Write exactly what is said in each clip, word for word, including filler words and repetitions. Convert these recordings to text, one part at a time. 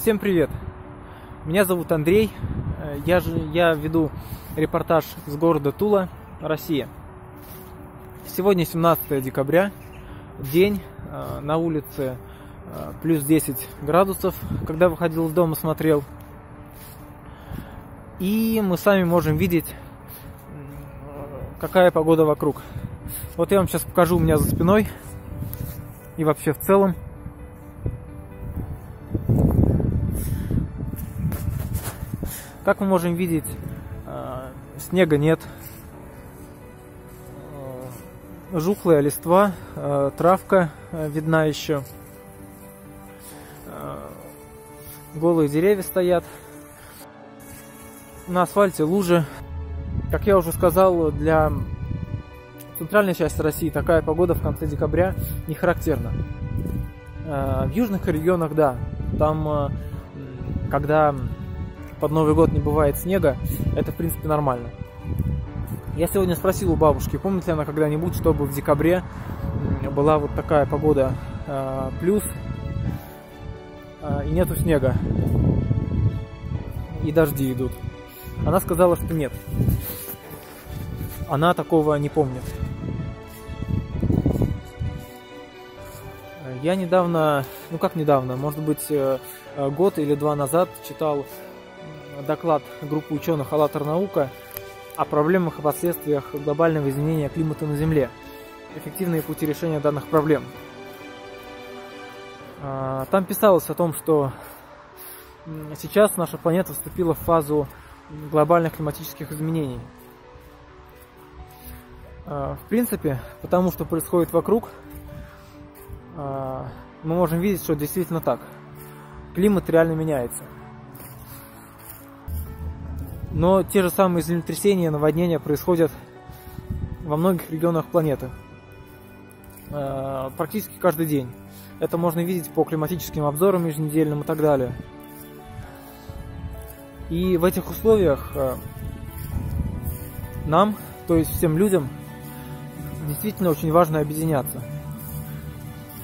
Всем привет! Меня зовут Андрей, я, же, я веду репортаж с города Тула, Россия. Сегодня семнадцатое декабря, день, на улице плюс десять градусов, когда выходил из дома, смотрел. И мы сами можем видеть, какая погода вокруг. Вот я вам сейчас покажу у меня за спиной и вообще в целом. Как мы можем видеть, снега нет, жухлая листва, травка видна еще, голые деревья стоят, на асфальте лужи. Как я уже сказал, для центральной части России такая погода в конце декабря не характерна. В южных регионах, да, там, когда под Новый год не бывает снега, это в принципе нормально. Я сегодня спросил у бабушки, помнит ли она когда-нибудь, чтобы в декабре была вот такая погода э, плюс э, и нету снега, и дожди идут. Она сказала, что нет, она такого не помнит. Я недавно, ну как недавно, может быть э, год или два назад читал доклад группы ученых «АллатРа-наука» о проблемах и последствиях глобального изменения климата на Земле. Эффективные пути решения данных проблем. Там писалось о том, что сейчас наша планета вступила в фазу глобальных климатических изменений. В принципе, потому что происходит вокруг, мы можем видеть, что действительно так. Климат реально меняется. Но те же самые землетрясения, наводнения происходят во многих регионах планеты. Э-э, практически каждый день. Это можно видеть по климатическим обзорам еженедельным и так далее. И в этих условиях э, нам, то есть всем людям, действительно очень важно объединяться.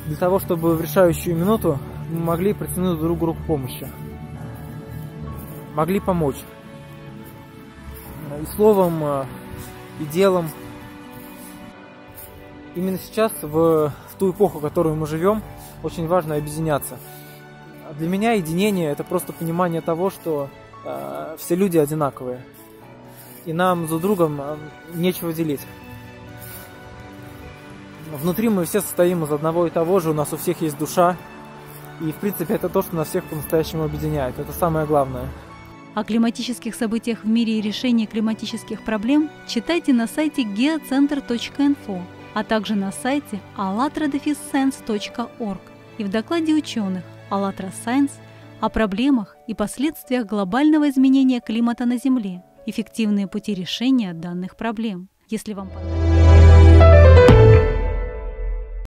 Для того, чтобы в решающую минуту мы могли протянуть друг другу руку помощи. Могли помочь. И словом, и делом. Именно сейчас, в, в ту эпоху, в которую мы живем, очень важно объединяться. Для меня единение – это просто понимание того, что э, все люди одинаковые. И нам друг другом нечего делить. Внутри мы все состоим из одного и того же, у нас у всех есть душа. И, в принципе, это то, что нас всех по-настоящему объединяет. Это самое главное. О климатических событиях в мире и решении климатических проблем читайте на сайте geocenter точка info, а также на сайте allatradefisscience точка org и в докладе ученых «АллатРа Science» о проблемах и последствиях глобального изменения климата на Земле, эффективные пути решения данных проблем. Если вам понравилось...